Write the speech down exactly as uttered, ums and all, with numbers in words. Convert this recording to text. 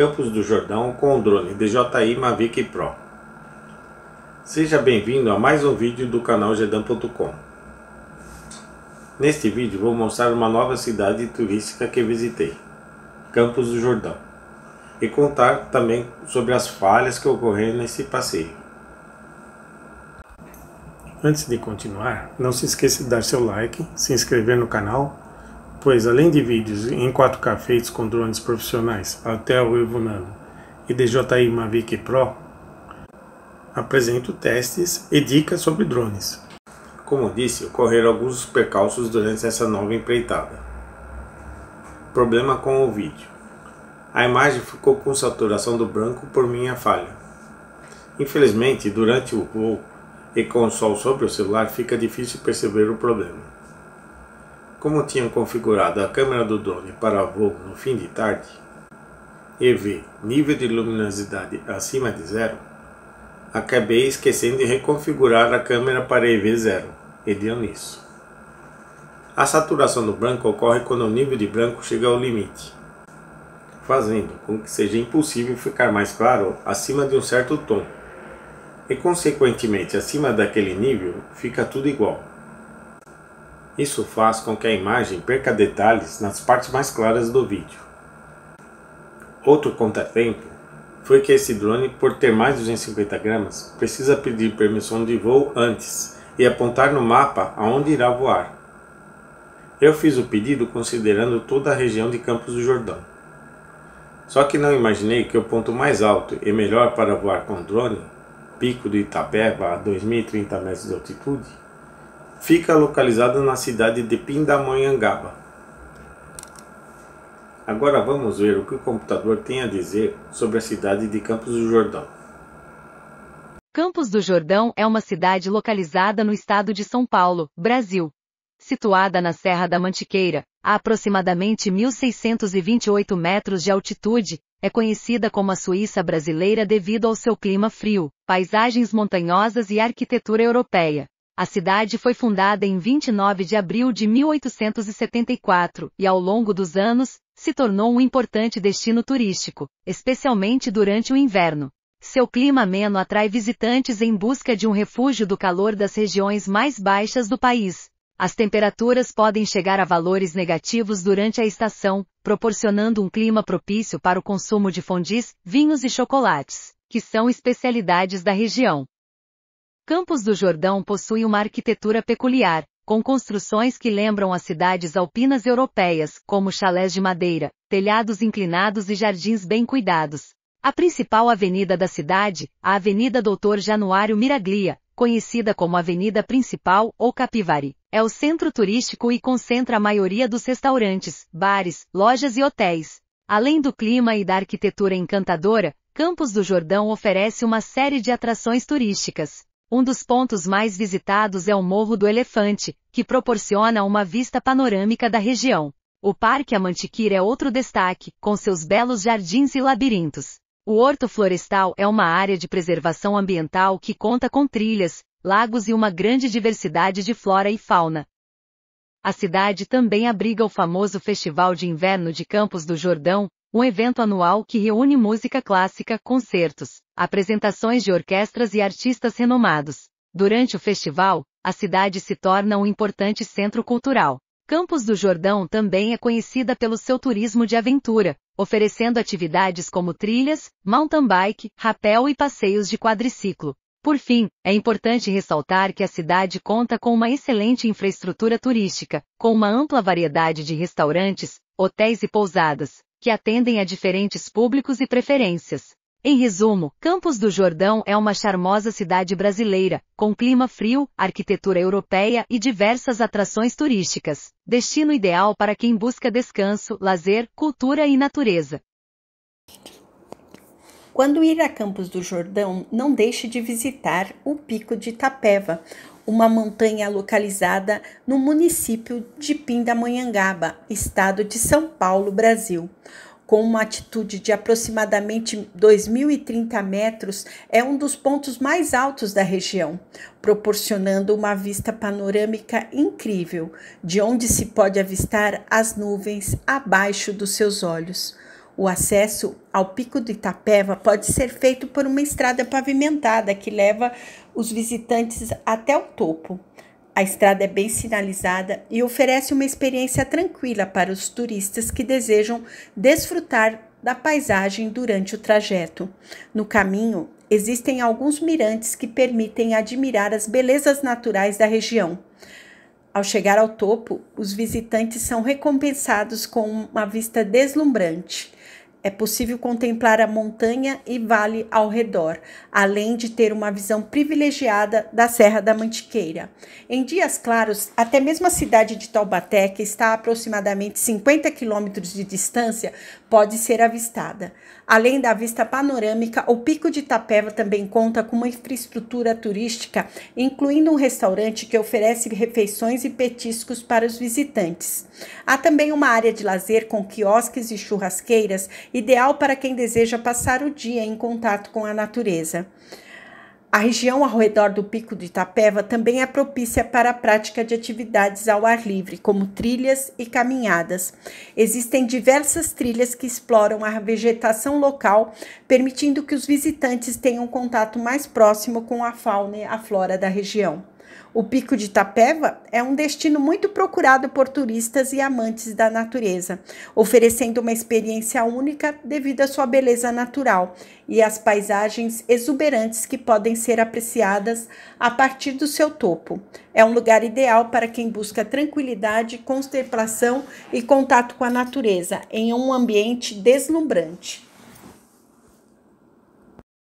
Campos do Jordão com o drone D J I Mavic Pro. Seja bem-vindo a mais um vídeo do canal Gedan ponto com. Neste vídeo vou mostrar uma nova cidade turística que visitei, Campos do Jordão, e contar também sobre as falhas que ocorreram nesse passeio. Antes de continuar, não se esqueça de dar seu like, se inscrever no canal, pois além de vídeos em quatro K feitos com drones profissionais até o Evo Nano e D J I Mavic Pro, apresento testes e dicas sobre drones. Como disse, ocorreram alguns percalços durante essa nova empreitada. Problema com o vídeo. A imagem ficou com saturação do branco por minha falha. Infelizmente, durante o voo e com o sol sobre o celular, fica difícil perceber o problema. Como tinham configurado a câmera do drone para voo no fim de tarde, E V nível de luminosidade acima de zero, acabei esquecendo de reconfigurar a câmera para E V zero, e deu nisso. A saturação do branco ocorre quando o nível de branco chega ao limite, fazendo com que seja impossível ficar mais claro acima de um certo tom, e consequentemente acima daquele nível fica tudo igual. Isso faz com que a imagem perca detalhes nas partes mais claras do vídeo. Outro contratempo foi que esse drone, por ter mais de duzentos e cinquenta gramas, precisa pedir permissão de voo antes e apontar no mapa aonde irá voar. Eu fiz o pedido considerando toda a região de Campos do Jordão. Só que não imaginei que o ponto mais alto e melhor para voar com drone, Pico de Itapeva a dois mil e trinta metros de altitude, fica localizado na cidade de Pindamonhangaba. Agora vamos ver o que o computador tem a dizer sobre a cidade de Campos do Jordão. Campos do Jordão é uma cidade localizada no estado de São Paulo, Brasil. Situada na Serra da Mantiqueira, a aproximadamente mil seiscentos e vinte e oito metros de altitude, é conhecida como a Suíça brasileira devido ao seu clima frio, paisagens montanhosas e arquitetura europeia. A cidade foi fundada em vinte e nove de abril de mil oitocentos e setenta e quatro e, ao longo dos anos, se tornou um importante destino turístico, especialmente durante o inverno. Seu clima ameno atrai visitantes em busca de um refúgio do calor das regiões mais baixas do país. As temperaturas podem chegar a valores negativos durante a estação, proporcionando um clima propício para o consumo de fondis, vinhos e chocolates, que são especialidades da região. Campos do Jordão possui uma arquitetura peculiar, com construções que lembram as cidades alpinas europeias, como chalés de madeira, telhados inclinados e jardins bem cuidados. A principal avenida da cidade, a Avenida Doutor Januário Miraglia, conhecida como Avenida Principal ou Capivari, é o centro turístico e concentra a maioria dos restaurantes, bares, lojas e hotéis. Além do clima e da arquitetura encantadora, Campos do Jordão oferece uma série de atrações turísticas. Um dos pontos mais visitados é o Morro do Elefante, que proporciona uma vista panorâmica da região. O Parque Amantiqueira é outro destaque, com seus belos jardins e labirintos. O Horto Florestal é uma área de preservação ambiental que conta com trilhas, lagos e uma grande diversidade de flora e fauna. A cidade também abriga o famoso Festival de Inverno de Campos do Jordão, um evento anual que reúne música clássica, concertos, apresentações de orquestras e artistas renomados. Durante o festival, a cidade se torna um importante centro cultural. Campos do Jordão também é conhecida pelo seu turismo de aventura, oferecendo atividades como trilhas, mountain bike, rapel e passeios de quadriciclo. Por fim, é importante ressaltar que a cidade conta com uma excelente infraestrutura turística, com uma ampla variedade de restaurantes, hotéis e pousadas, que atendem a diferentes públicos e preferências. Em resumo, Campos do Jordão é uma charmosa cidade brasileira, com clima frio, arquitetura europeia e diversas atrações turísticas. Destino ideal para quem busca descanso, lazer, cultura e natureza. Quando ir a Campos do Jordão, não deixe de visitar o Pico de Itapeva, uma montanha localizada no município de Pindamonhangaba, estado de São Paulo, Brasil. Com uma altitude de aproximadamente dois mil e trinta metros, é um dos pontos mais altos da região, proporcionando uma vista panorâmica incrível, de onde se pode avistar as nuvens abaixo dos seus olhos. O acesso ao Pico de Itapeva pode ser feito por uma estrada pavimentada que leva os visitantes até o topo. A estrada é bem sinalizada e oferece uma experiência tranquila para os turistas que desejam desfrutar da paisagem durante o trajeto. No caminho, existem alguns mirantes que permitem admirar as belezas naturais da região. Ao chegar ao topo, os visitantes são recompensados com uma vista deslumbrante. É possível contemplar a montanha e vale ao redor, além de ter uma visão privilegiada da Serra da Mantiqueira. Em dias claros, até mesmo a cidade de Taubaté, que está a aproximadamente cinquenta quilômetros de distância, pode ser avistada. Além da vista panorâmica, o Pico de Itapeva também conta com uma infraestrutura turística, incluindo um restaurante que oferece refeições e petiscos para os visitantes. Há também uma área de lazer com quiosques e churrasqueiras, ideal para quem deseja passar o dia em contato com a natureza. A região ao redor do Pico de Itapeva também é propícia para a prática de atividades ao ar livre, como trilhas e caminhadas. Existem diversas trilhas que exploram a vegetação local, permitindo que os visitantes tenham contato mais próximo com a fauna e a flora da região. O Pico de Itapeva é um destino muito procurado por turistas e amantes da natureza, oferecendo uma experiência única devido à sua beleza natural e às paisagens exuberantes que podem ser apreciadas a partir do seu topo. É um lugar ideal para quem busca tranquilidade, contemplação e contato com a natureza em um ambiente deslumbrante.